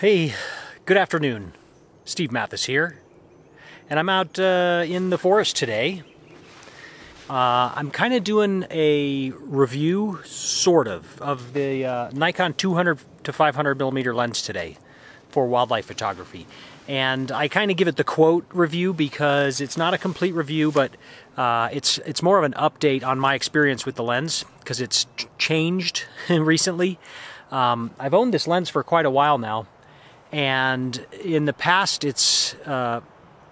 Hey, good afternoon. Steve Mathis here, and I'm out in the forest today. I'm kind of doing a review, of the Nikon 200 to 500 millimeter lens today for wildlife photography. And I kind of give it the quote review because it's not a complete review, but it's more of an update on my experience with the lens because it's changed recently. I've owned this lens for quite a while now. And in the past, it's I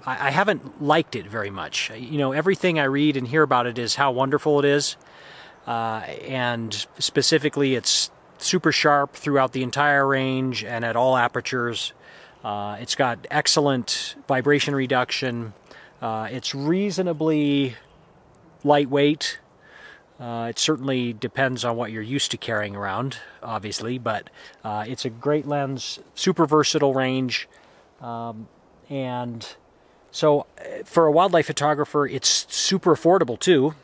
haven't liked it very much. You know, everything I read and hear about it is how wonderful it is, and specifically, it's super sharp throughout the entire range and at all apertures. It's got excellent vibration reduction. It's reasonably lightweight. It certainly depends on what you're used to carrying around, obviously, but it's a great lens, super versatile range, and so for a wildlife photographer, it's super affordable too,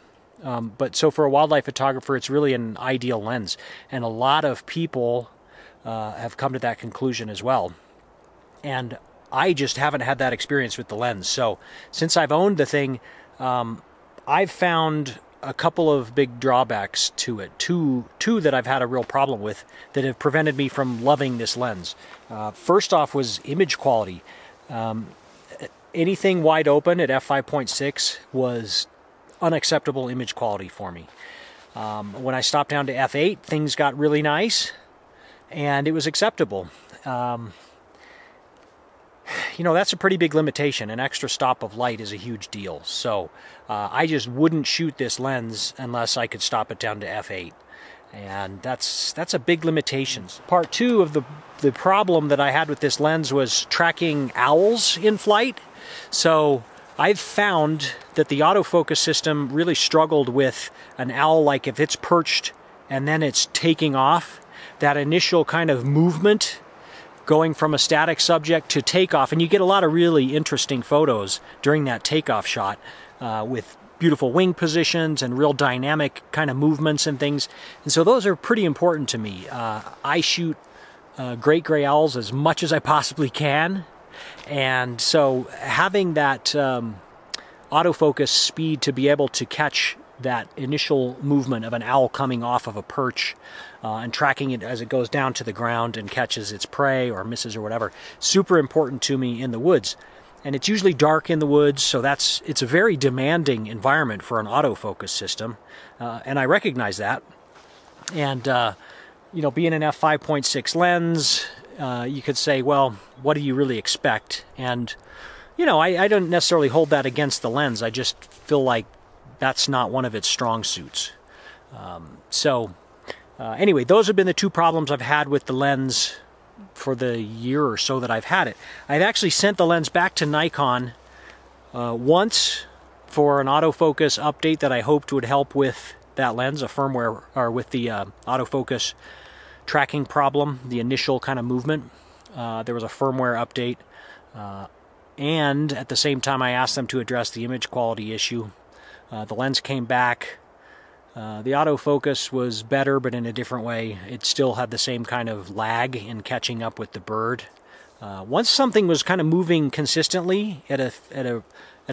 but so for a wildlife photographer, it's really an ideal lens, and a lot of people have come to that conclusion as well, and I just haven't had that experience with the lens. So since I've owned the thing, I've found a couple of big drawbacks to it, two that I've had a real problem with that have prevented me from loving this lens. First off was image quality. Anything wide open at f5.6 was unacceptable image quality for me. When I stopped down to f8, things got really nice and it was acceptable. You know, that's a pretty big limitation. An extra stop of light is a huge deal. So I just wouldn't shoot this lens unless I could stop it down to f8. And that's a big limitation. Part two of the problem that I had with this lens was tracking owls in flight. So I've found that the autofocus system really struggled with an owl, like if it's perched and then it's taking off, that initial kind of movement going from a static subject to takeoff, and you get a lot of really interesting photos during that takeoff shot with beautiful wing positions and real dynamic kind of movements and things. And so those are pretty important to me. I shoot great gray owls as much as I possibly can, and so having that autofocus speed to be able to catch that initial movement of an owl coming off of a perch and tracking it as it goes down to the ground and catches its prey or misses or whatever, super important to me in the woods. And it's usually dark in the woods, so it's a very demanding environment for an autofocus system, and I recognize that. And you know, being an f5.6 lens, you could say, well, what do you really expect? And you know, I don't necessarily hold that against the lens. I just feel like that's not one of its strong suits. Anyway, those have been the two problems I've had with the lens for the year or so that I've had it. I've actually sent the lens back to Nikon once for an autofocus update that I hoped would help with that lens, a firmware, or with the autofocus tracking problem, the initial kind of movement. There was a firmware update. And at the same time, I asked them to address the image quality issue. The lens came back. The autofocus was better, but in a different way. It still had the same kind of lag in catching up with the bird. Once something was kind of moving consistently at a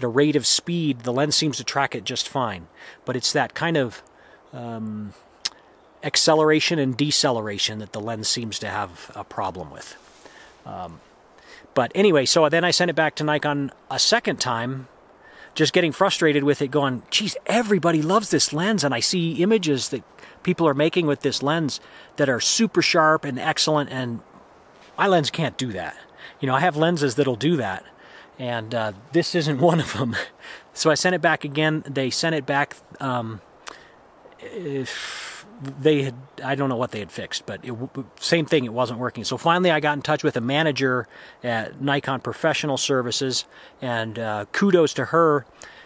rate of speed, the lens seems to track it just fine. But it's that kind of acceleration and deceleration that the lens seems to have a problem with. But anyway, so then I sent it back to Nikon a second time, just getting frustrated with it, going, geez, everybody loves this lens, and I see images that people are making with this lens that are super sharp and excellent, and my lens can't do that. You know, I have lenses that'll do that, and this isn't one of them. So I sent it back again. They sent it back. I don't know what they had fixed, but same thing, it wasn't working. So finally I got in touch with a manager at Nikon Professional Services, and kudos to her.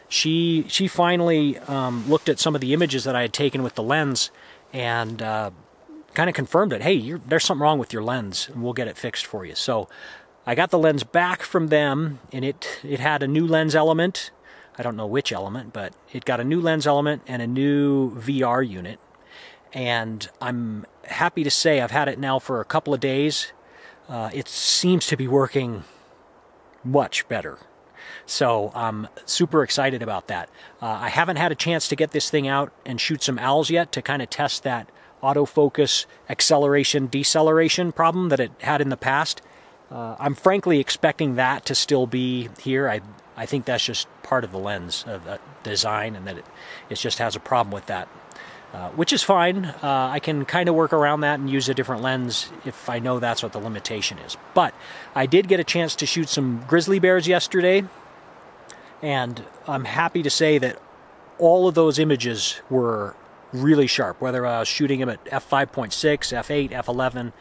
She finally looked at some of the images that I had taken with the lens and kind of confirmed it. Hey, there's something wrong with your lens, and we'll get it fixed for you. So I got the lens back from them, and it had a new lens element. I don't know which element, but it got a new lens element and a new VR unit. And I'm happy to say I've had it now for a couple of days. it seems to be working much better. So I'm super excited about that. I haven't had a chance to get this thing out and shoot some owls yet to kind of test that autofocus acceleration deceleration problem that it had in the past. I'm frankly expecting that to still be here. I think that's just part of the lens of the design, and that it just has a problem with that, which is fine. I can kind of work around that and use a different lens if I know that's what the limitation is. But I did get a chance to shoot some grizzly bears yesterday, and I'm happy to say that all of those images were really sharp, whether I was shooting them at f5.6, f8, f11,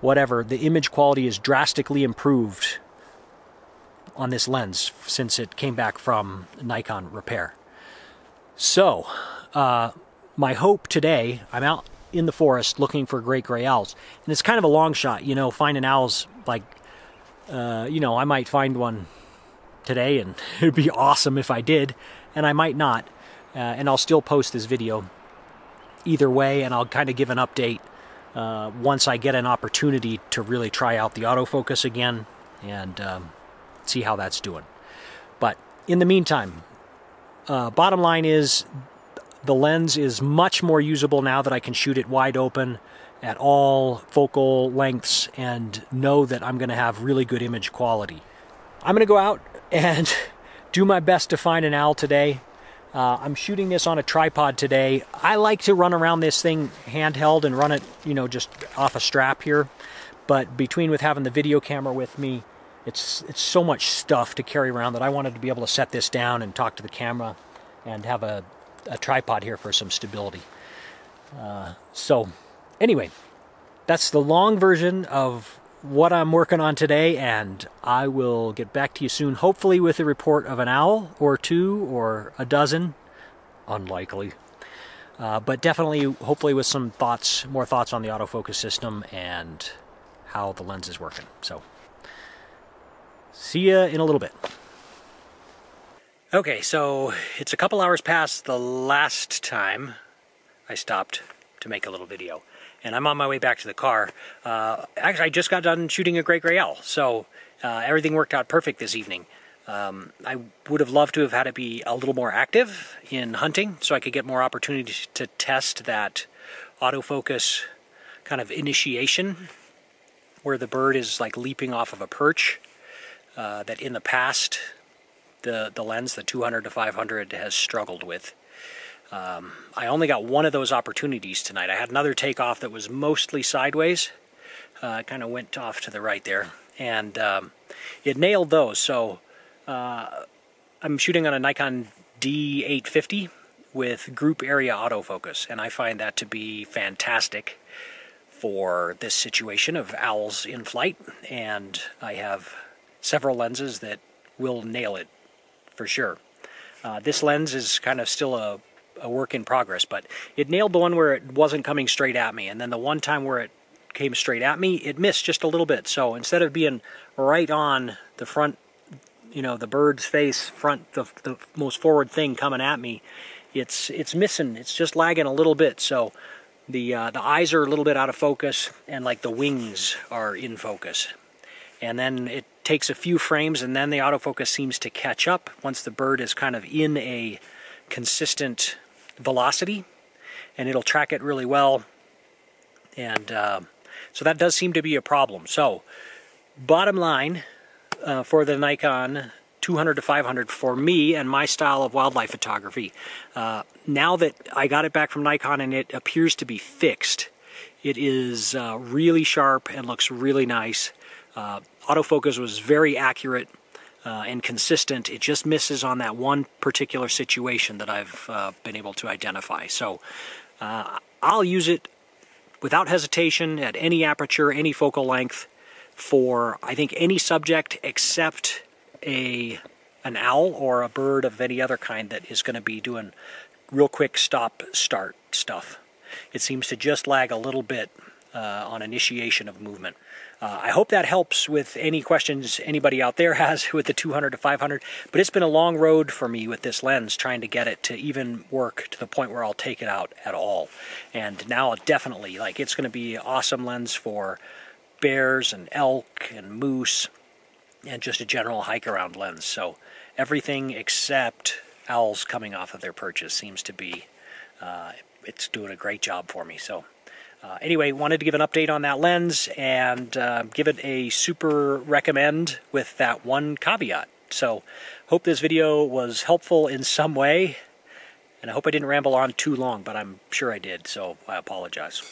whatever. The image quality is drastically improved on this lens since it came back from Nikon repair. So my hope today, I'm out in the forest looking for great gray owls, and it's kind of a long shot, you know, finding owls. Like, you know, I might find one today and it'd be awesome if I did, and I might not, and I'll still post this video either way, and I'll kind of give an update once I get an opportunity to really try out the autofocus again and see how that's doing. But in the meantime, bottom line is the lens is much more usable now that I can shoot it wide open at all focal lengths and know that I'm going to have really good image quality. I'm going to go out and do my best to find an owl today. I'm shooting this on a tripod today. I like to run around this thing handheld and run it, you know, just off a strap here. But between with having the video camera with me, it's so much stuff to carry around that I wanted to be able to set this down and talk to the camera and have a tripod here for some stability. So anyway, that's the long version of what I'm working on today, and I will get back to you soon, hopefully with a report of an owl or two or a dozen. Unlikely. But definitely, hopefully with some thoughts, more thoughts on the autofocus system and how the lens is working. So see ya in a little bit. Okay, so it's a couple hours past the last time I stopped to make a little video, and I'm on my way back to the car. Actually, I just got done shooting a great gray owl, so everything worked out perfect this evening. I would have loved to have had it be a little more active in hunting so I could get more opportunities to test that autofocus kind of initiation where the bird is like leaping off of a perch. That in the past, the lens, the 200 to 500, has struggled with. I only got one of those opportunities tonight. I had another takeoff that was mostly sideways. It kind of went off to the right there. And it nailed those. So I'm shooting on a Nikon D850 with group area autofocus, and I find that to be fantastic for this situation of owls in flight. And I have several lenses that will nail it for sure. This lens is kind of still a work in progress, but it nailed the one where it wasn't coming straight at me, and then the one time where it came straight at me, it missed just a little bit. So instead of being right on the front, you know, the bird's face front, the most forward thing coming at me, it's missing, it's just lagging a little bit. So the eyes are a little bit out of focus, and like the wings are in focus. And then it takes a few frames, and then the autofocus seems to catch up once the bird is kind of in a consistent velocity, and it'll track it really well. And so that does seem to be a problem. So bottom line, for the Nikon 200 to 500 for me and my style of wildlife photography, now that I got it back from Nikon and it appears to be fixed, it is really sharp and looks really nice. Autofocus was very accurate and consistent. It just misses on that one particular situation that I've been able to identify. So I'll use it without hesitation at any aperture, any focal length, for I think any subject except an owl or a bird of any other kind that is going to be doing real quick stop-start stuff. It seems to just lag a little bit on initiation of movement. I hope that helps with any questions anybody out there has with the 200 to 500, but it's been a long road for me with this lens, trying to get it to even work to the point where I'll take it out at all. And now definitely, like, it's going to be an awesome lens for bears and elk and moose, and just a general hike-around lens. So everything except owls coming off of their perches seems to be, it's doing a great job for me. So anyway, wanted to give an update on that lens and give it a super recommend with that one caveat. So hope this video was helpful in some way, and I hope I didn't ramble on too long, but I'm sure I did, so I apologize.